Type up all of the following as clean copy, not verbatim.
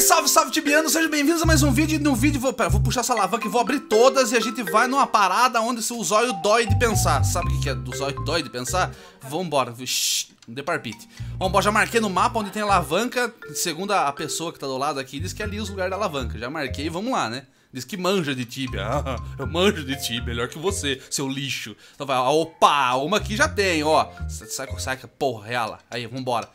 aí, salve, salve, tibianos, sejam bem-vindos a mais um vídeo. E no vídeo, vou puxar essa alavanca e vou abrir todas. E a gente vai numa parada onde o zóio dói de pensar. Sabe o que é do zóio dói de pensar? Vambora, shhh, não dê parpite. Vambora, já marquei no mapa onde tem alavanca. Segundo a pessoa que tá do lado aqui, diz que é ali os lugares da alavanca. Já marquei, vamos lá, né? Diz que manja de Tibia. Ah, eu manjo de Tibia, melhor que você, seu lixo. Então vai, opa, uma aqui já tem, ó. Sai, porra, ela. Aí, vambora.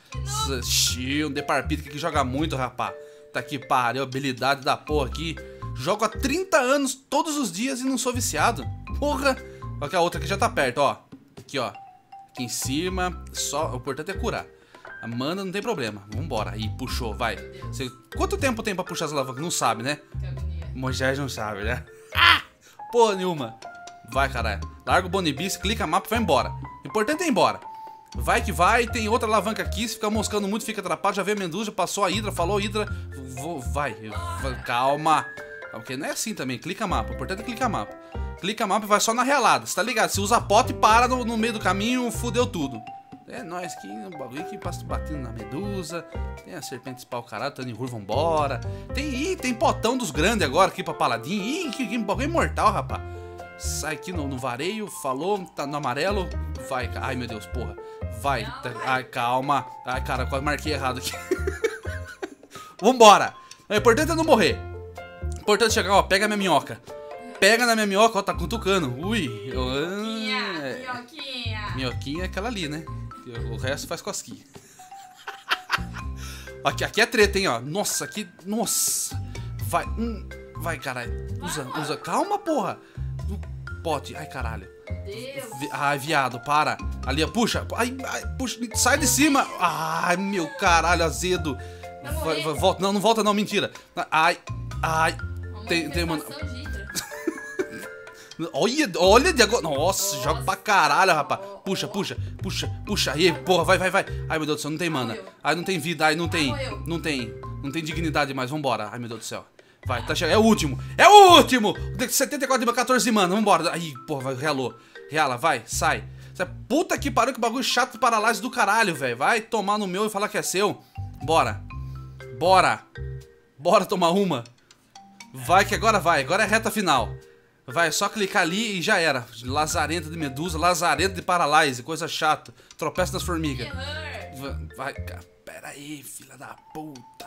Xiii, um deparpito que joga muito, rapá. Tá aqui, pariu, habilidade da porra aqui. Jogo há 30 anos, todos os dias, e não sou viciado. Porra. Olha que a outra aqui já tá perto, ó. Aqui, ó. Aqui em cima, só, o importante é curar. Manda, não tem problema. Vambora. Aí, puxou, vai. Você, quanto tempo tem pra puxar as alavancas? Não sabe, né? Moisés não sabe, né? Ah! Porra nenhuma. Vai, caralho. Larga o bonibis, clica mapa e vai embora. O importante é ir embora. Vai que vai, tem outra alavanca aqui. Se ficar moscando muito, fica atrapalhado. Já veio a Menduja, passou a Hidra, falou Hidra. Vai. Calma. Porque não é assim também. Clica mapa. O importante é clicar mapa. Clica mapa e vai só na realada. Você tá ligado? Se usa pote e para no meio do caminho, fudeu tudo. É nóis, que um bagulho que passa batendo na medusa. Tem a serpente de pau, caralho, Tanihur, vambora. Tem potão dos grandes agora aqui pra paladinho. Ih, que bagulho imortal, rapá. Sai aqui no vareio, falou, tá no amarelo. Vai, ai meu Deus, porra. Vai, tá, ai, calma. Ai, cara, quase marquei errado aqui. Vambora. O importante é não morrer. O importante é chegar, ó, pega a minha minhoca. Pega na minha minhoca, ó, tá cutucando. Ui, minhoquinha é aquela ali, né? O resto faz cosquinha. Aqui é treta, hein, ó. Nossa, aqui... Nossa. Vai, vai, caralho. Usa. Calma, porra. Pote. Ai, caralho. Ai, viado, para. Ali, ó, puxa. Ai, puxa. Sai de cima. Ai, meu caralho, azedo. Volta. Não, não volta não, mentira. Ai. Tem mano. Olha de agora. Nossa, joga pra caralho, rapaz. Puxa. Aí, porra, vai. Ai, meu Deus do céu, não tem mana. Ai, não tem vida, ai, não tem dignidade mais, vambora. Ai, meu Deus do céu. Vai, tá chegando, é o último. 74 de 14 mana, vambora. Ai, porra, vai, realou. Reala, vai, sai. Puta que pariu, que bagulho chato, paralise do caralho, velho. Vai tomar no meu e falar que é seu. Bora tomar uma. Vai que agora vai, agora é reta final. Vai, é só clicar ali e já era. Lazarenta de medusa, lazarenta de paralise, coisa chata. Tropeça nas formigas. Vai, pera aí, filha da puta.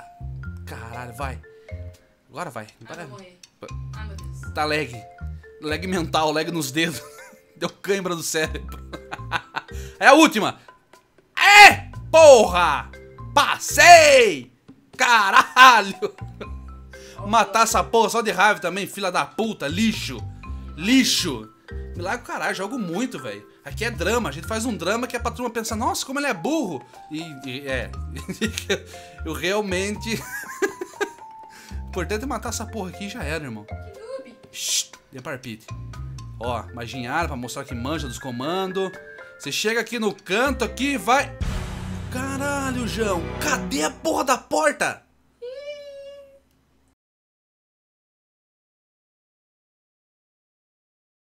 Caralho, vai. Agora vai. Agora vai. Ai, meu Deus. Tá lag. Lag mental, lag nos dedos. Deu cãibra do cérebro. É a última. É! Porra! Passei! Caralho! Matar essa porra só de raiva também, filha da puta, lixo. Milagre, caralho, jogo muito, velho. Aqui é drama, a gente faz um drama que é pra turma pensar, nossa, como ele é burro. E é, eu realmente... O importante é matar essa porra aqui e já era, irmão. Que noob. Shhh, dê parpite. Ó, maginhar pra mostrar que manja dos comandos. Você chega aqui no canto, aqui vai... Caralho, João, cadê a porra da porta?